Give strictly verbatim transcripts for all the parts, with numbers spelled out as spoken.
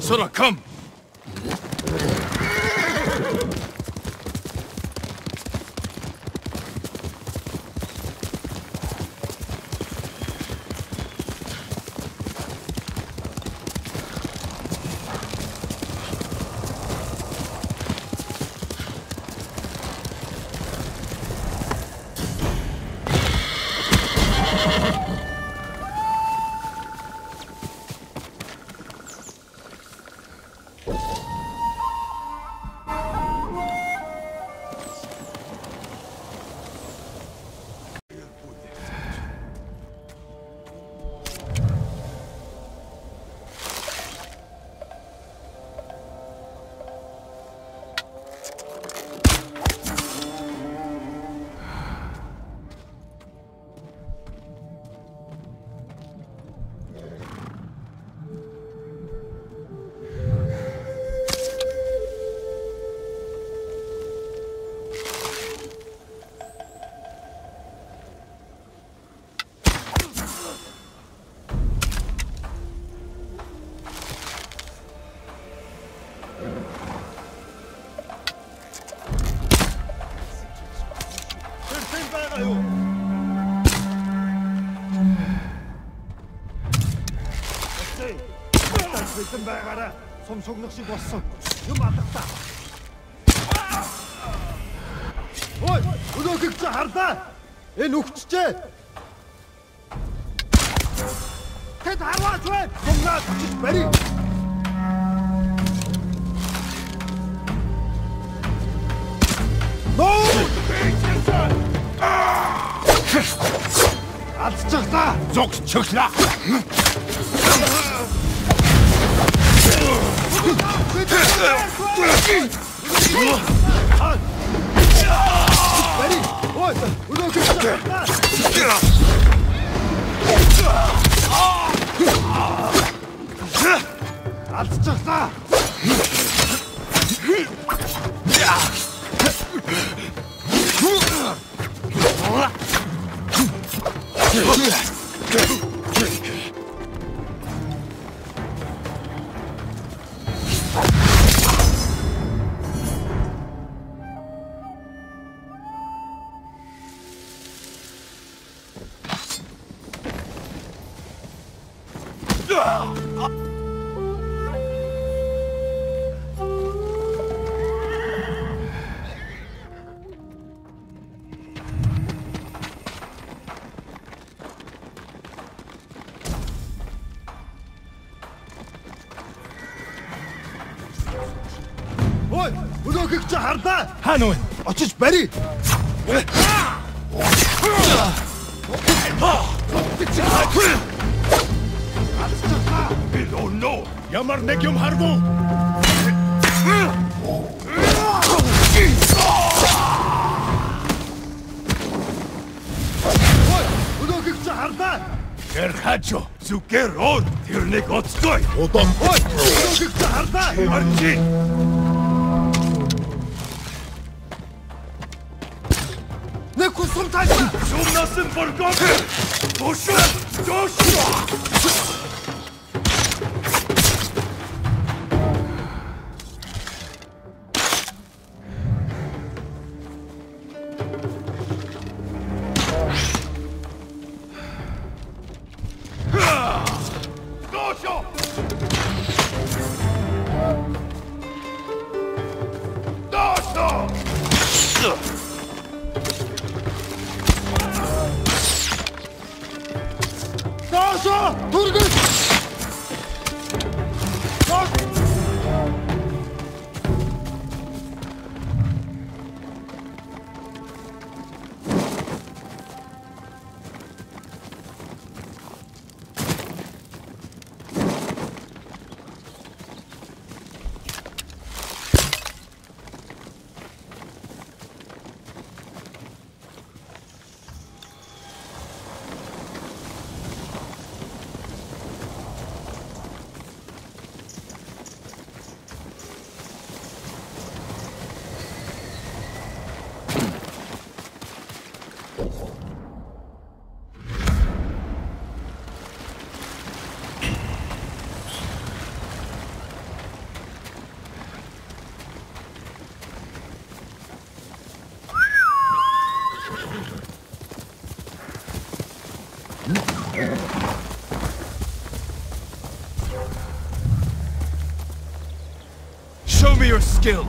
Sora, come! 성속낚시 왔어. 이거 맞았다. 어이, 너도 극자 하다. 에 녹치째. 대다와 줘. 겁나 빨리. Hanoi, I just buried. Oh no, Yamar Negium Harbo. Gerhacho, Zukerod, Tirnikotskoy. Oh, don't forgotten! Joshua! Joshua! Your skill.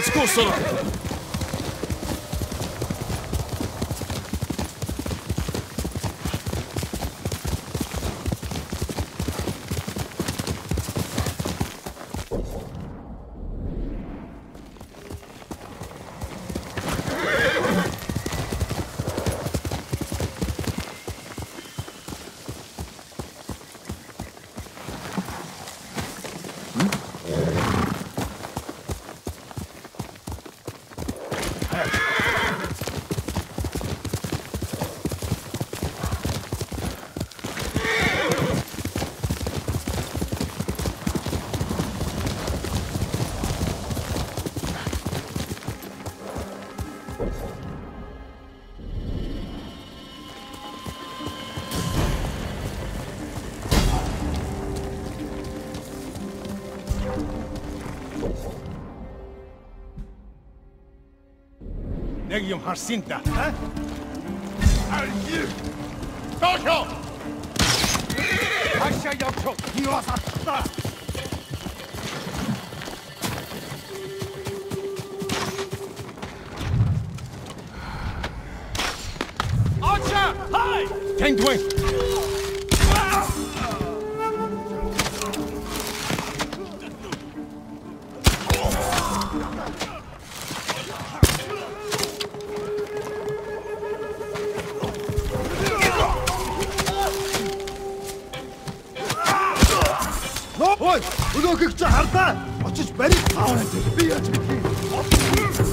Let's go, Sora! Negium Harsinta, huh? I'll give! Dojo! Asha Yoko, you are a star! Archer! Hi! Tengway! Look at that! I just very talented. Be a chicken. What's wrong?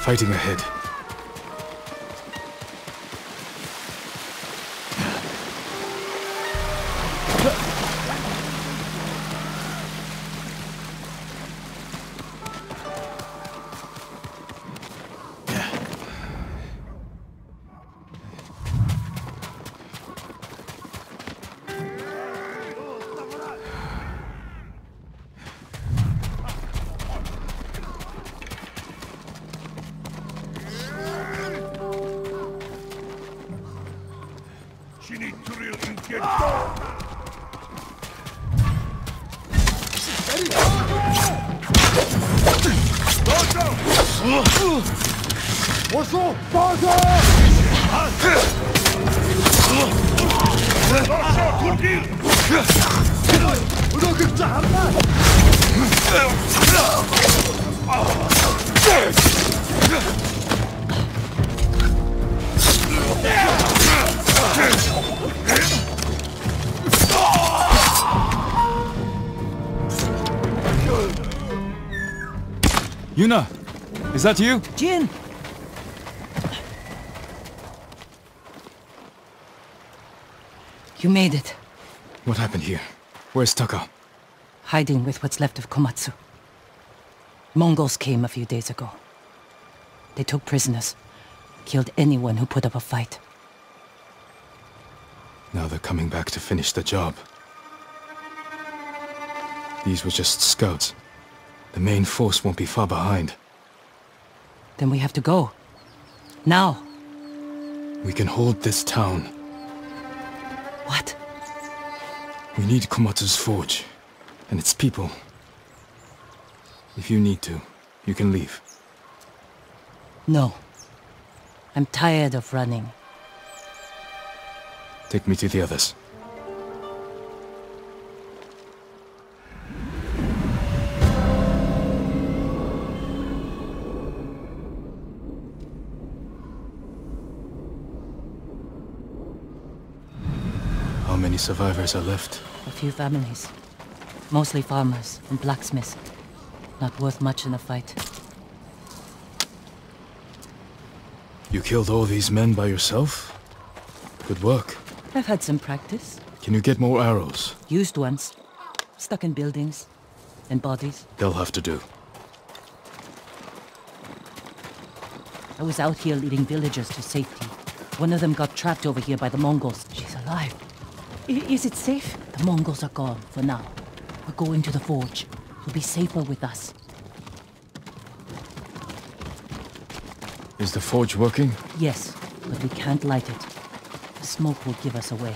Fighting ahead. Yuna, is that you? Jin! You made it. What happened here? Where's Taka? Hiding with what's left of Komatsu. Mongols came a few days ago. They took prisoners, killed anyone who put up a fight. Now they're coming back to finish the job. These were just scouts. The main force won't be far behind. Then we have to go. Now. We can hold this town. What? We need Komatsu's forge, and its people. If you need to, you can leave. No. I'm tired of running. Take me to the others. How many survivors are left? A few families. Mostly farmers and blacksmiths. Not worth much in a fight. You killed all these men by yourself? Good work. I've had some practice. Can you get more arrows? Used ones. Stuck in buildings. And bodies. They'll have to do. I was out here leading villagers to safety. One of them got trapped over here by the Mongols. She's alive. I is it safe? The Mongols are gone for now. We're going to the forge. You'll be safer with us. Is the forge working? Yes, but we can't light it. The smoke will give us away.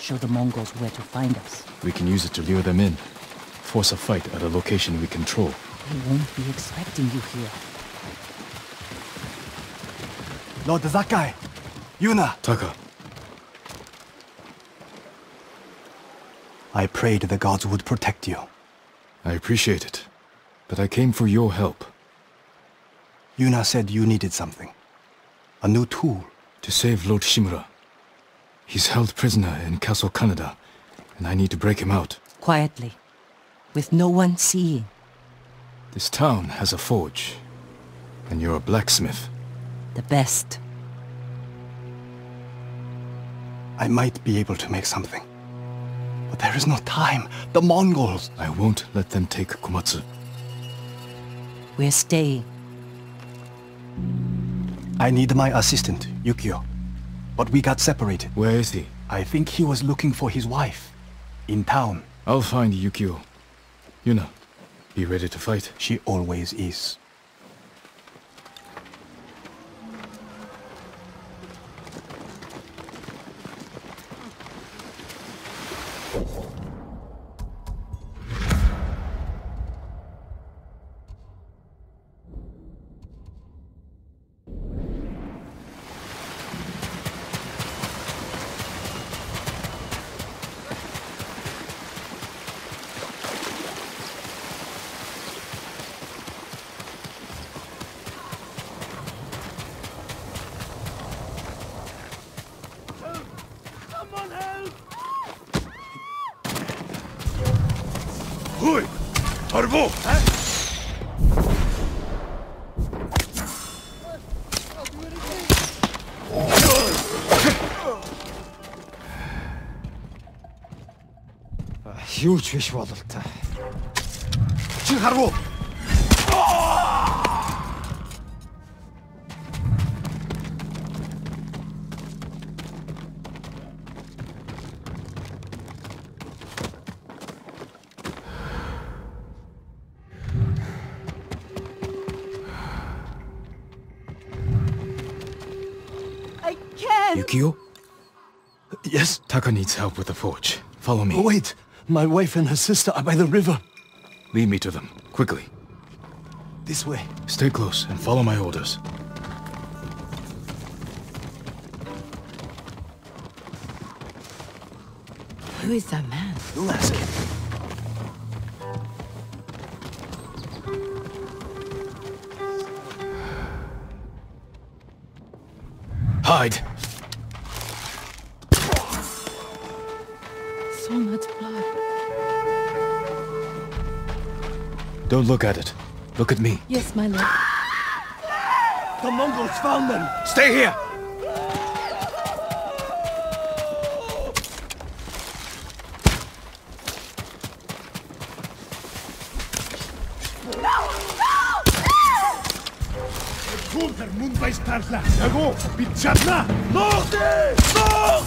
Show the Mongols where to find us. We can use it to lure them in. Force a fight at a location we control. They won't be expecting you here. Lord Sakai! Yuna! Taka. I prayed the gods would protect you. I appreciate it, but I came for your help. Yuna said you needed something. A new tool. To save Lord Shimura. He's held prisoner in Castle Kanada, and I need to break him out. Quietly. With no one seeing. This town has a forge, and you're a blacksmith. The best. I might be able to make something. But there is no time. The Mongols! I won't let them take Komatsu. We're staying. I need my assistant, Yukio. But we got separated. Where is he? I think he was looking for his wife. In town. I'll find Yukio. Yuna, be ready to fight. She always is. Huge fish water. Harbo. I can't. Yukio? Yes? Taka needs help with the forge. Follow me. Oh, wait. My wife and her sister are by the river. Lead me to them, quickly. This way. Stay close and follow my orders. Who is that man? You'll ask him. Hide! Don't look at it. Look at me. Yes, my lord. The Mongols found them! Stay here! No! No! No! Munbai starla, Nago, Pichatna, Norte, no!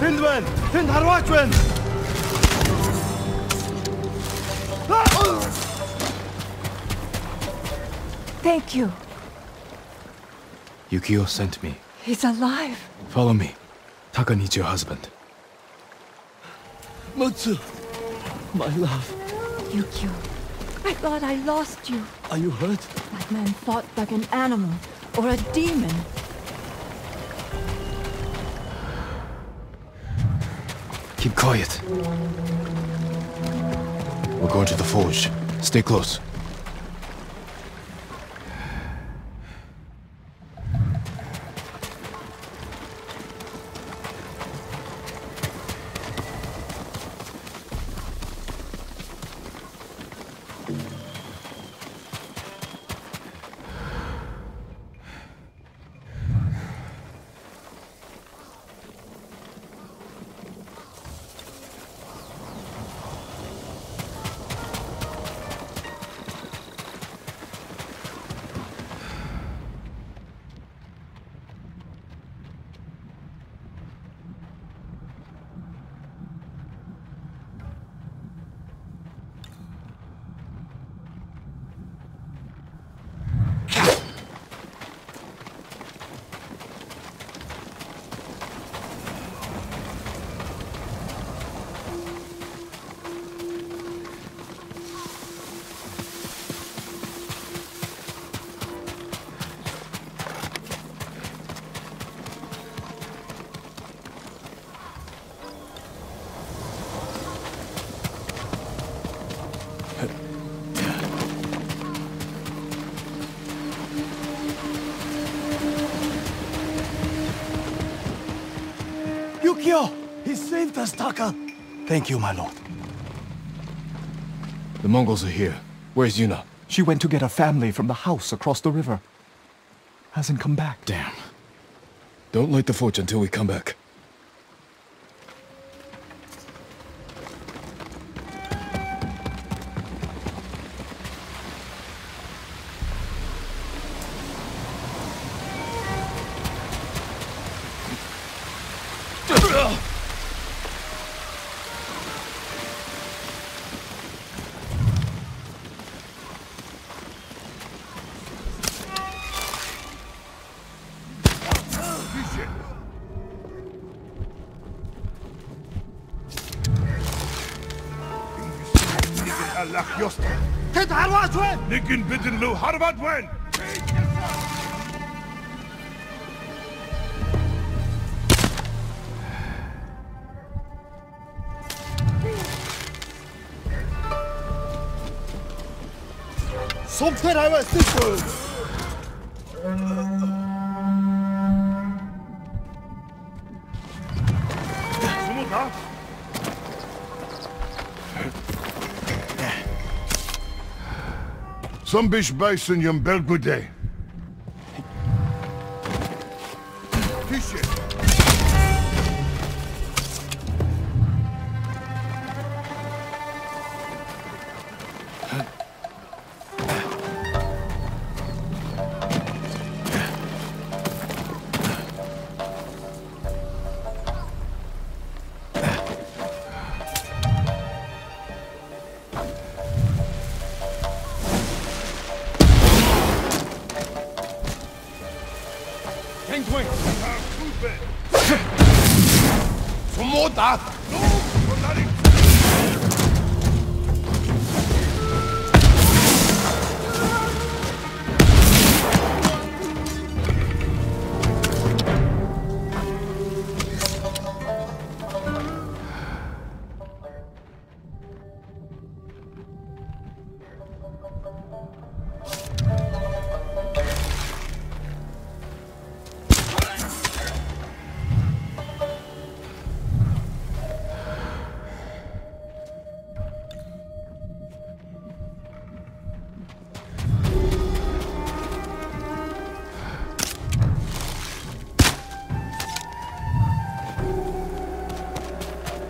Tindwen, Tindharwachwen! Thank you. Yukio sent me. He's alive. Follow me. Taka needs your husband. Mutsu! My love. Yukio, I thought I lost you. Are you hurt? That man fought like an animal or a demon. Keep quiet. We're going to the forge. Stay close. Taka. Thank you, my lord. The Mongols are here. Where's Yuna? She went to get her family from the house across the river. Hasn't come back. Damn. Don't light the forge until we come back. How about when? Something I was thinking. Some bish bison yum belgude.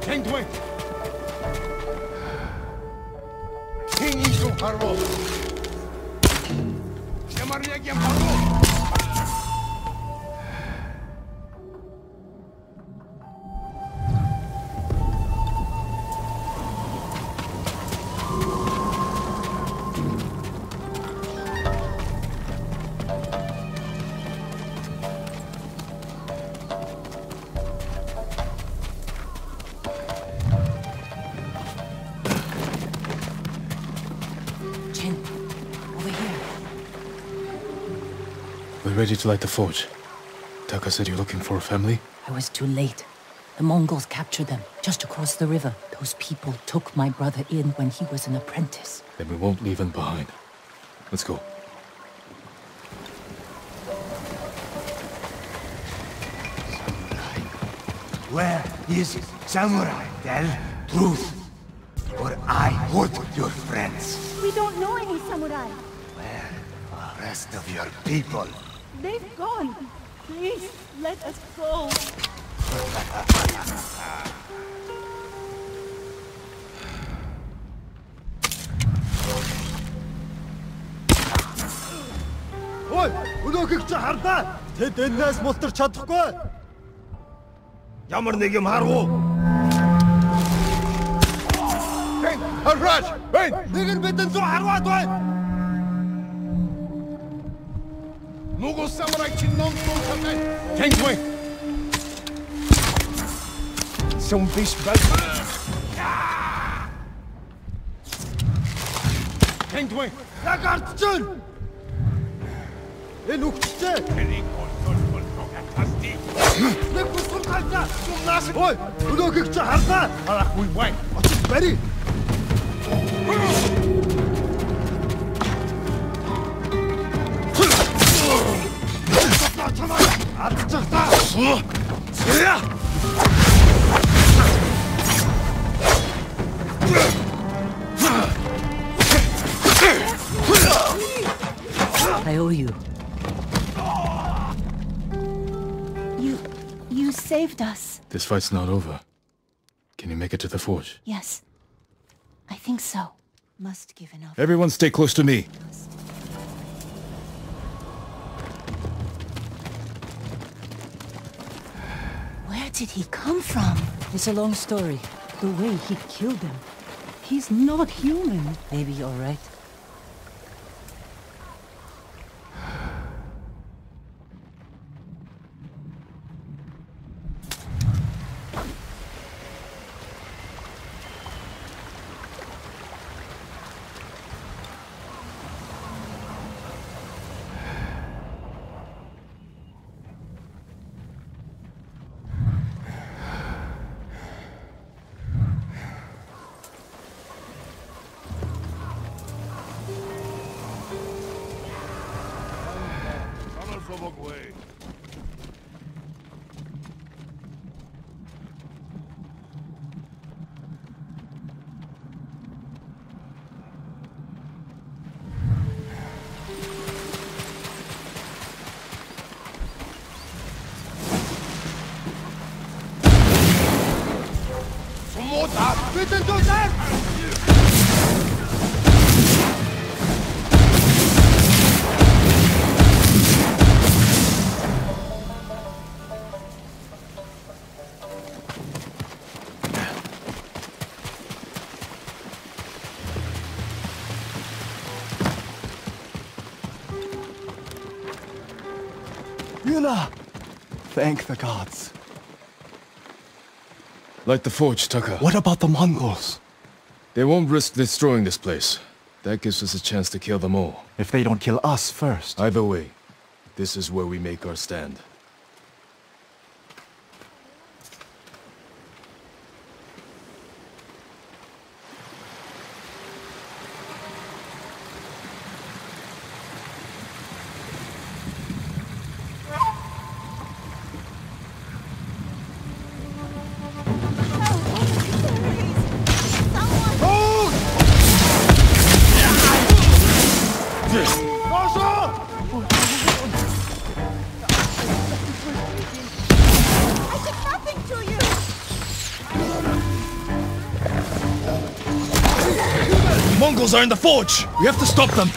Tengwei! King Isu Haro! Shemariagiam Haro! Ready to light the forge. Taka said you're looking for a family? I was too late. The Mongols captured them, just across the river. Those people took my brother in when he was an apprentice. Then we won't leave him behind. Let's go. Samurai. Where is Samurai? Tell truth, or I hurt your friends. We don't know any Samurai. Where are the rest of your people? They've gone. Please, let us go. Ой, өнөөгч хардаа. Тэд энэс мултарч чадахгүй. Ямар нэг юм харуу. Эй, хараач. Эй, нэгэн бидэн зур хараад бай. Mughal samurai chin non sakai. Tengwei. Some beast belt. Tengwei. Lagartchen. Enukte. Ne kusum kalta. Kum nas. Oy, udogikcha harta. Ala kuy way. Otik beri. I owe you. You... you saved us. This fight's not over. Can you make it to the forge? Yes. I think so. Must give enough. Everyone stay close to me. Must. Where did he come from? It's a long story. The way he killed them. He's not human. Maybe you're right. Thank the gods. Light the forge, Taka. What about the Mongols? They won't risk destroying this place. That gives us a chance to kill them all. If they don't kill us first. Either way, this is where we make our stand. This. The Mongols are in the forge! We have to stop them!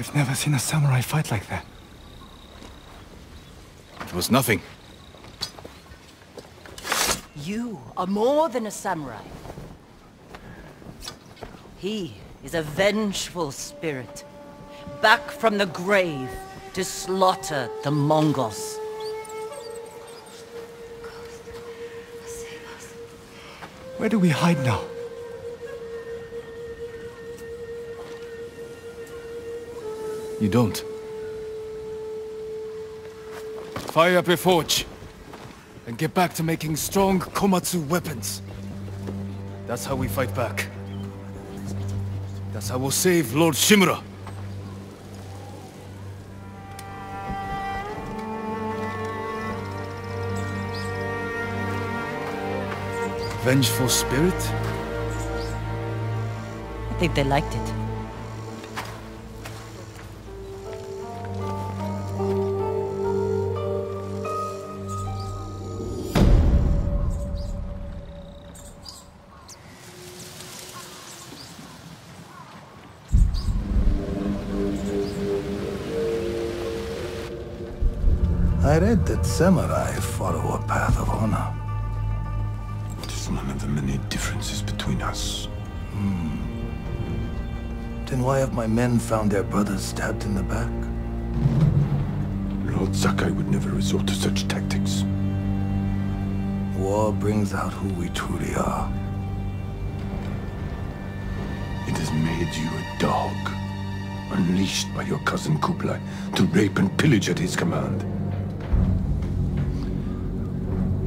I've never seen a samurai fight like that. It was nothing. You are more than a samurai. He is a vengeful spirit, back from the grave to slaughter the Mongols. Where do we hide now? You don't. Fire up your forge, and get back to making strong Komatsu weapons. That's how we fight back. That's how we'll save Lord Shimura. Vengeful spirit? I think they liked it. I read that samurai follow a path of honor. It is one of the many differences between us. Hmm. Then why have my men found their brothers stabbed in the back? Lord Sakai would never resort to such tactics. War brings out who we truly are. made you a dog, unleashed by your cousin Kublai to rape and pillage at his command.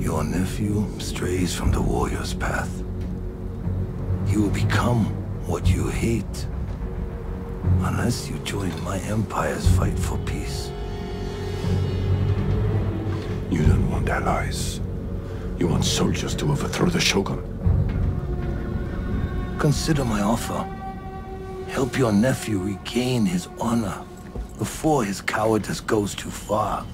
Your nephew strays from the warrior's path. He will become what you hate, unless you join my empire's fight for peace. You don't want allies. You want soldiers to overthrow the Shogun. Consider my offer. Help your nephew regain his honor before his cowardice goes too far.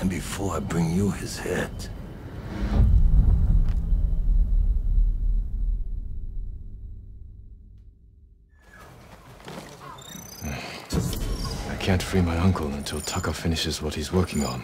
And before I bring you his head. I can't free my uncle until Taka finishes what he's working on.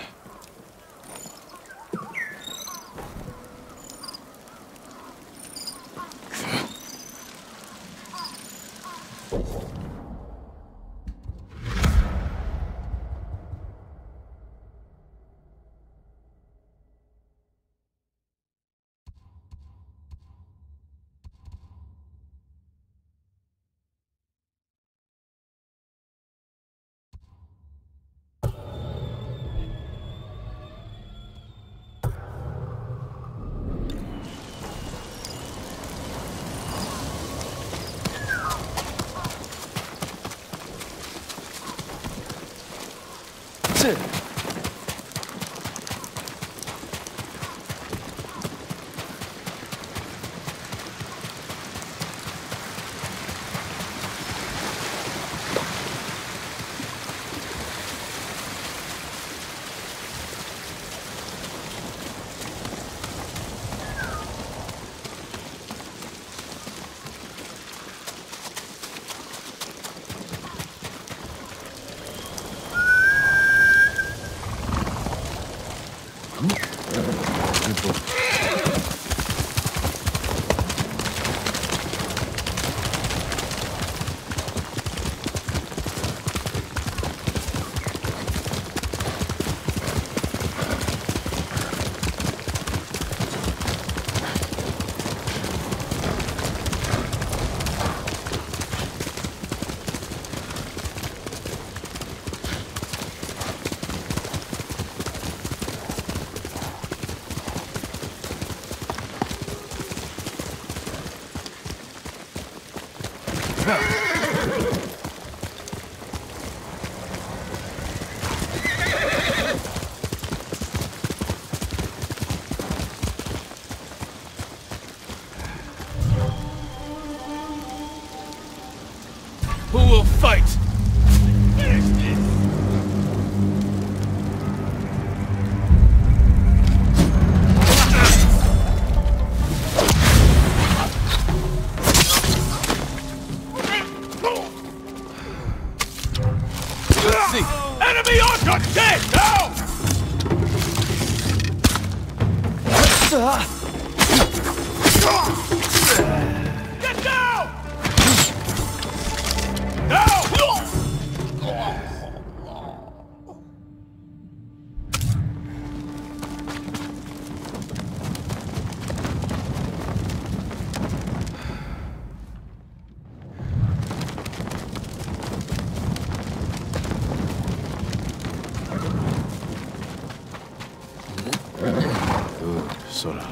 Sora!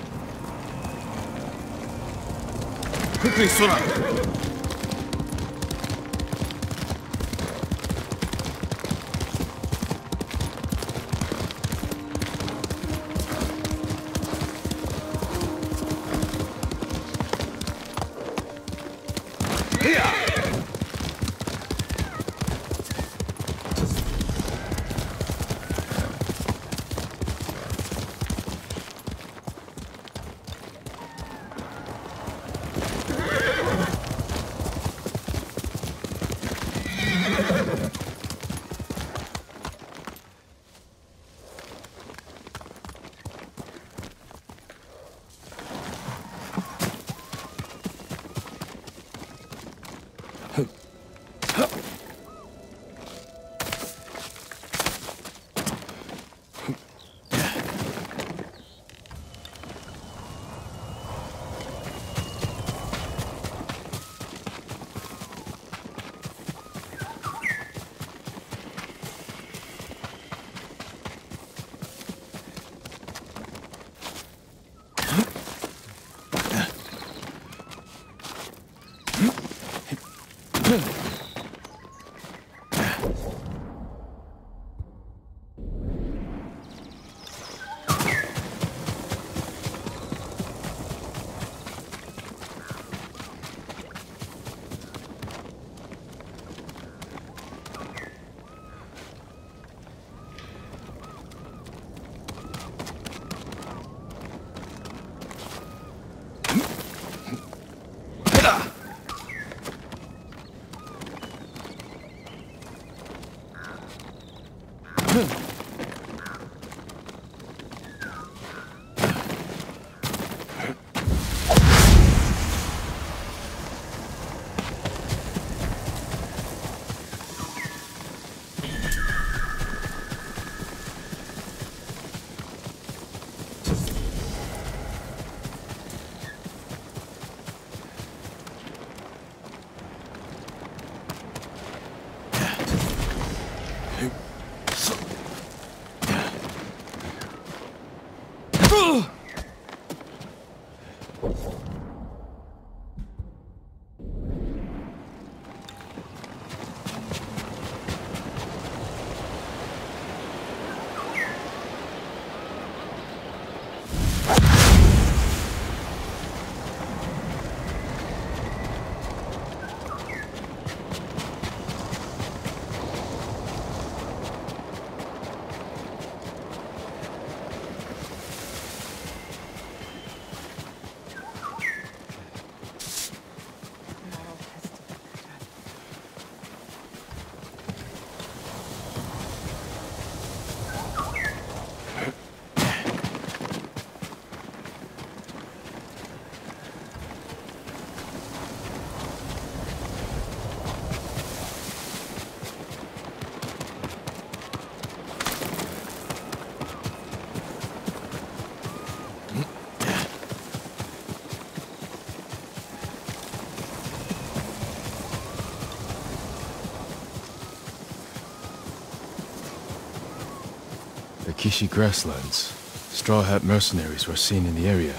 Kishi grasslands. Straw Hat mercenaries were seen in the area.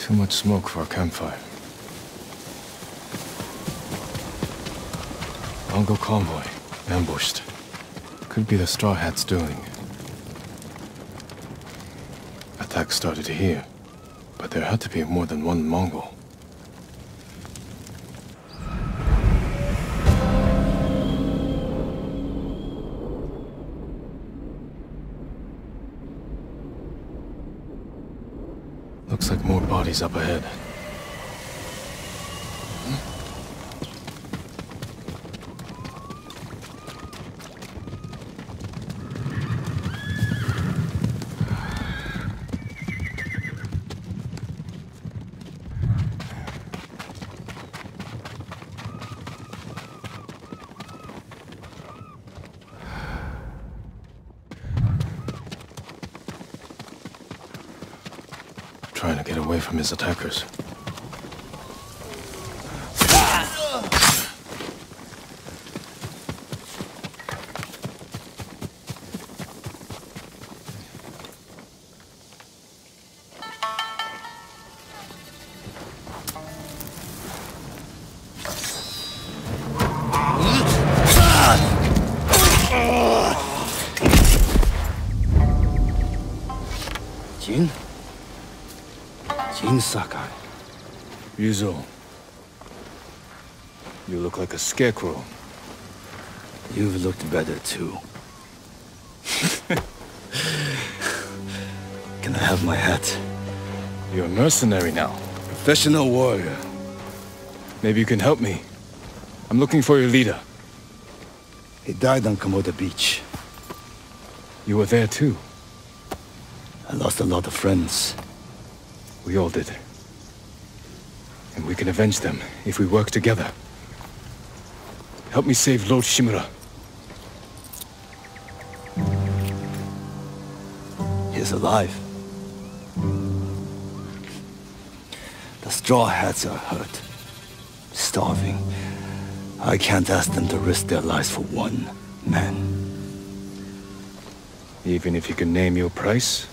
Too much smoke for a campfire. Mongol convoy, ambushed. Could be the Straw Hats' doing. Attack started here, but there had to be more than one Mongol. He's up ahead. From his attackers. Sakai. Ryuzo. You look like a scarecrow. You've looked better, too. Can I have my hat? You're a mercenary now. Professional warrior. Maybe you can help me. I'm looking for your leader. He died on Komoda Beach. You were there, too. I lost a lot of friends. We all did. And we can avenge them if we work together. Help me save Lord Shimura. He's alive. The Straw Hats are hurt. Starving. I can't ask them to risk their lives for one man. Even if you can name your price?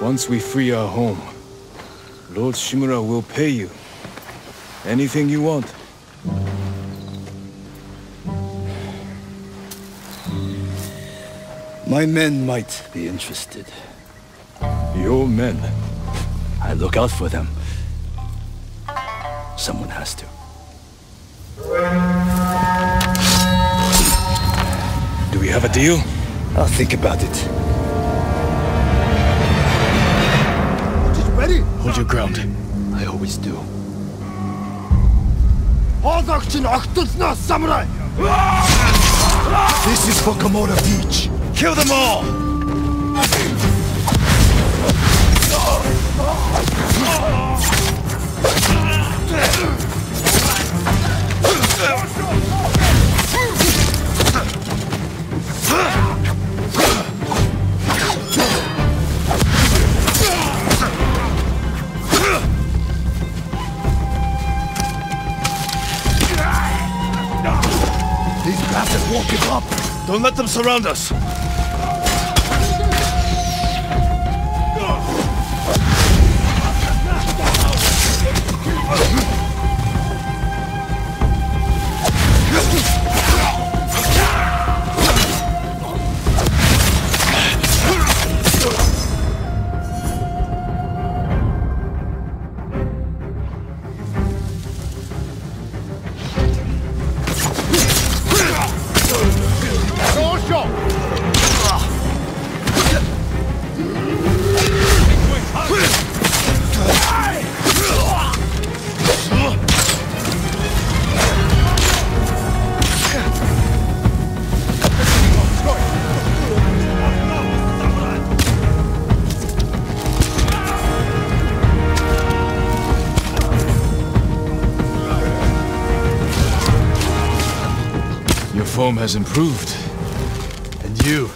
Once we free our home, Lord Shimura will pay you. Anything you want. My men might be interested. Your men? I look out for them. Someone has to. Do we have a deal? I'll think about it. She's ready. Hold your ground. I always do. This is for Komoda Beach. Kill them all! These bastards won't give up! Don't let them surround us! Form has improved. And you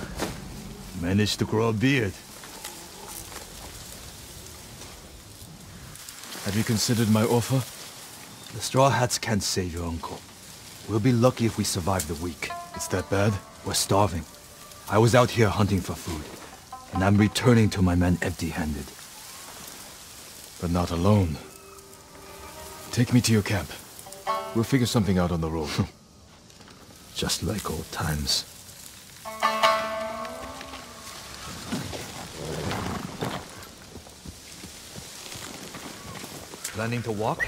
managed to grow a beard. Have you considered my offer? The Straw Hats can't save your uncle. We'll be lucky if we survive the week. It's that bad? We're starving. I was out here hunting for food, and I'm returning to my men empty-handed. But not alone. Take me to your camp. We'll figure something out on the road. Just like old times. Planning to walk?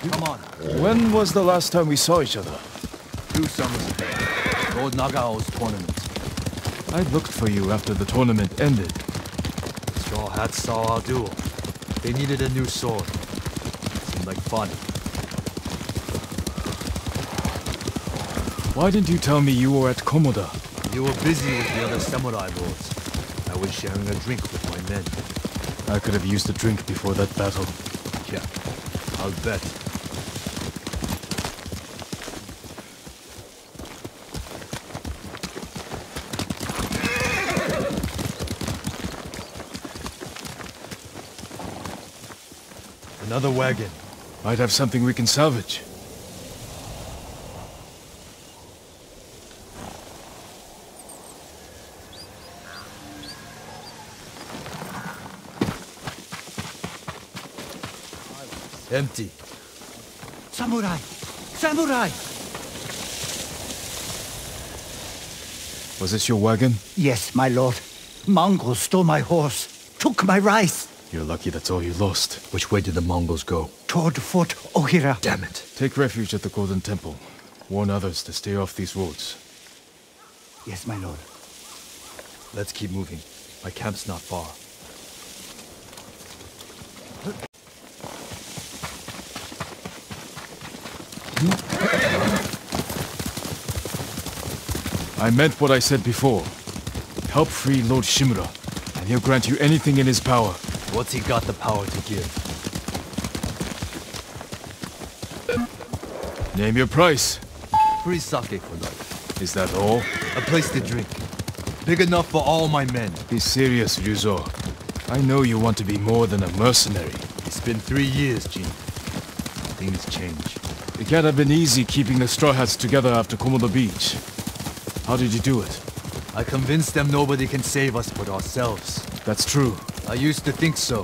Come on. When was the last time we saw each other? Two summers ago. Lord Nagao's tournament. I looked for you after the tournament ended. The Straw Hats saw our duel. They needed a new sword. Seemed like fun. Why didn't you tell me you were at Komoda? You were busy with the other samurai lords. I was sharing a drink with my men. I could have used a drink before that battle. Yeah, I'll bet. Another wagon. Might have something we can salvage. Empty. Samurai! Samurai! Was this your wagon? Yes, my lord. Mongols stole my horse, took my rice. You're lucky that's all you lost. Which way did the Mongols go? Toward Fort Ohira. Damn it. Take refuge at the Golden Temple. Warn others to stay off these roads. Yes, my lord. Let's keep moving. My camp's not far. I meant what I said before. Help free Lord Shimura, and he'll grant you anything in his power. What's he got the power to give? Name your price. Free sake for life. Is that all? A place to drink. Big enough for all my men. Be serious, Ryuzo. I know you want to be more than a mercenary. It's been three years, Jin. Things change. It can't have been easy keeping the Straw Hats together after Komoda Beach. How did you do it? I convinced them nobody can save us but ourselves. That's true. I used to think so.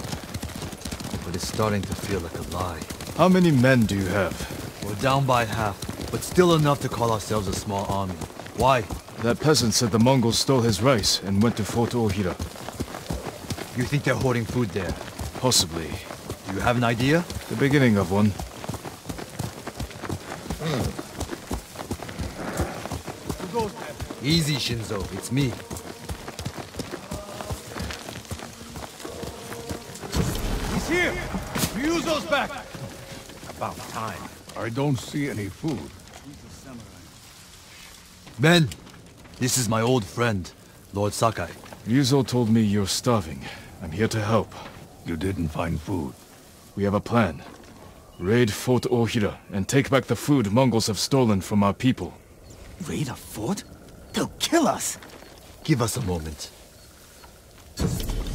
But is starting to feel like a lie. How many men do you have? We're down by half, but still enough to call ourselves a small army. Why? That peasant said the Mongols stole his rice and went to Fort Ohira. You think they're hoarding food there? Possibly. Do you have an idea? The beginning of one. Mm. Easy, Shinzo. It's me. He's here! Ryuzo's back! About time. I don't see any food. Men! This is my old friend, Lord Sakai. Ryuzo told me you're starving. I'm here to help. You didn't find food. We have a plan. Raid Fort Ohira and take back the food Mongols have stolen from our people. Raid a fort? They'll kill us! Give us a moment.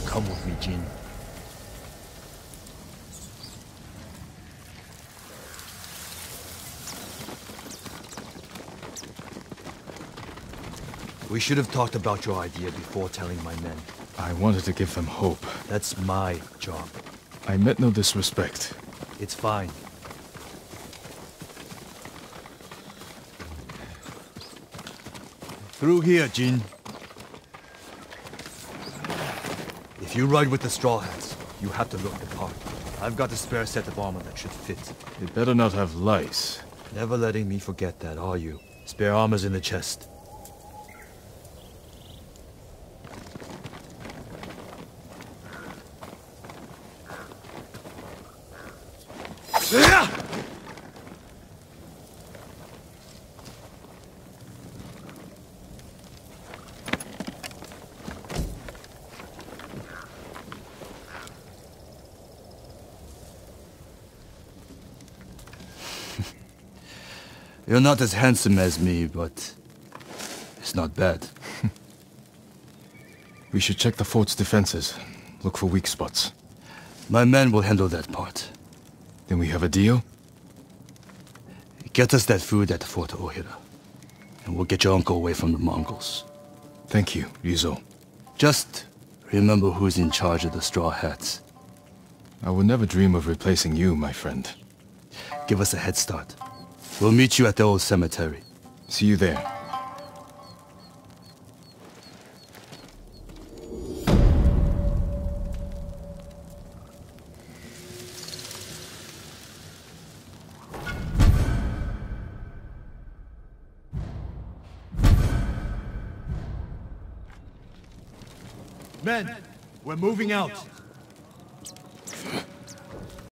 Come with me, Jin. We should have talked about your idea before telling my men. I wanted to give them hope. That's my job. I meant no disrespect. It's fine. Through here, Jin. If you ride with the Straw Hats, you have to look the part. I've got a spare set of armor that should fit. It better not have lice. Never letting me forget that, are you? Spare armor's in the chest. You're not as handsome as me, but it's not bad. We should check the fort's defenses. Look for weak spots. My men will handle that part. Then we have a deal? Get us that food at the Fort Ohira, and we'll get your uncle away from the Mongols. Thank you, Ryuzo. Just remember who's in charge of the Straw Hats. I would never dream of replacing you, my friend. Give us a head start. We'll meet you at the old cemetery. See you there. Men, we're moving out.